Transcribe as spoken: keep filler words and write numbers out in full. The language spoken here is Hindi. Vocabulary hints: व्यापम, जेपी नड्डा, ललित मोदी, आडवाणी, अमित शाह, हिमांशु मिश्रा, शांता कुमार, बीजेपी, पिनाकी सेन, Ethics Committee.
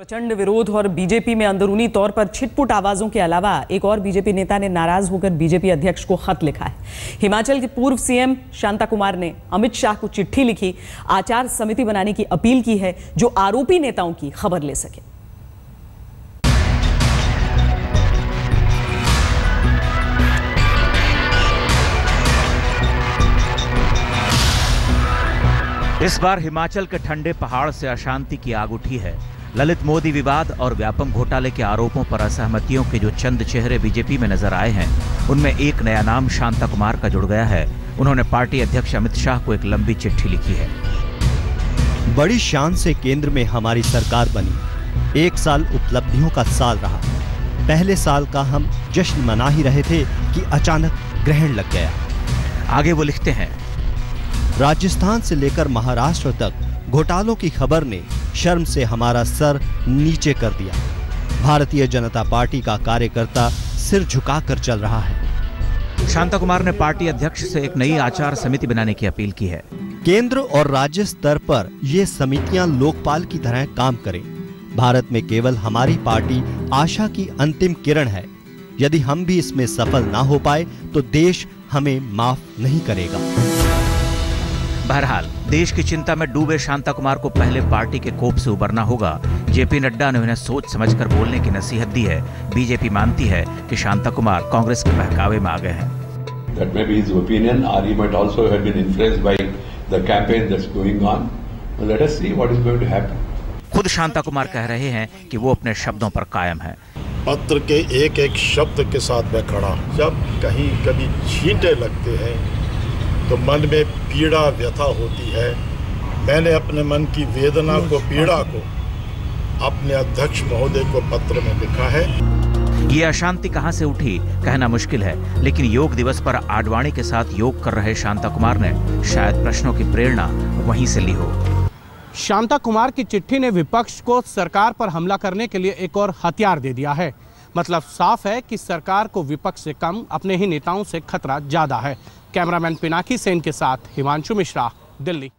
प्रचंड विरोध और बीजेपी में अंदरूनी तौर पर छिटपुट आवाजों के अलावा एक और बीजेपी नेता ने नाराज होकर बीजेपी अध्यक्ष को खत लिखा है। हिमाचल के पूर्व सीएम शांता कुमार ने अमित शाह को चिट्ठी लिखी, आचार समिति बनाने की अपील की है जो आरोपी नेताओं की खबर ले सके। इस बार हिमाचल के ठंडे पहाड़ से अशांति की आग उठी है। ललित मोदी विवाद और व्यापम घोटाले के आरोपों पर असहमतियों के जो चंद चेहरे बीजेपी में नजर आए हैं, उनमें एक नया नाम शांता कुमार का जुड़ गया है। उन्होंने पार्टी अध्यक्ष अमित शाह को एक लंबी चिट्ठी लिखी है। बड़ी शान से केंद्र में हमारी सरकार बनी, एक साल उपलब्धियों का साल रहा। पहले साल का हम जश्न मना ही रहे थे कि अचानक ग्रहण लग गया। आगे वो लिखते हैं, राजस्थान से लेकर महाराष्ट्र तक घोटालों की खबर ने शर्म से हमारा सर नीचे कर दिया। भारतीय जनता पार्टी का कार्यकर्ता सिर झुकाकर चल रहा है। शांता कुमार ने पार्टी अध्यक्ष से एक नई आचार समिति बनाने की अपील की है। केंद्र और राज्य स्तर पर ये समितियां लोकपाल की तरह काम करें। भारत में केवल हमारी पार्टी आशा की अंतिम किरण है। यदि हम भी इसमें सफल ना हो पाए तो देश हमें माफ नहीं करेगा। बहरहाल देश की चिंता में डूबे शांता कुमार को पहले पार्टी के कोप से उबरना होगा। जेपी नड्डा ने उन्हें सोच समझकर बोलने की नसीहत दी है। बीजेपी मानती है कि शांता कुमार कांग्रेस के बहकावे में आ गए हैं। That may be his opinion, or he might also have been influenced by the campaign that's going on. Well, let us see what is going to happen. खुद शांता कुमार कह रहे हैं कि वो अपने शब्दों पर कायम है। पत्र के एक एक शब्द के साथ मैं खड़ा। जब कहीं कभी छींटे लगते हैं तो मन में पीड़ा व्यथा होती है। मैंने अपने मन की वेदना को, पीड़ा को अपने अध्यक्ष महोदय को पत्र में लिखा है। ये अशांति कहां से उठी कहना मुश्किल है, लेकिन योग दिवस पर आडवाणी के साथ योग कर रहे शांता कुमार ने शायद प्रश्नों की प्रेरणा वहीं से ली हो। शांता कुमार की चिट्ठी ने विपक्ष को सरकार पर हमला करने के लिए एक और हथियार दे दिया है। मतलब साफ है कि सरकार को विपक्ष से कम अपने ही नेताओं से खतरा ज्यादा है। कैमरामैन पिनाकी सेन के साथ हिमांशु मिश्रा, दिल्ली।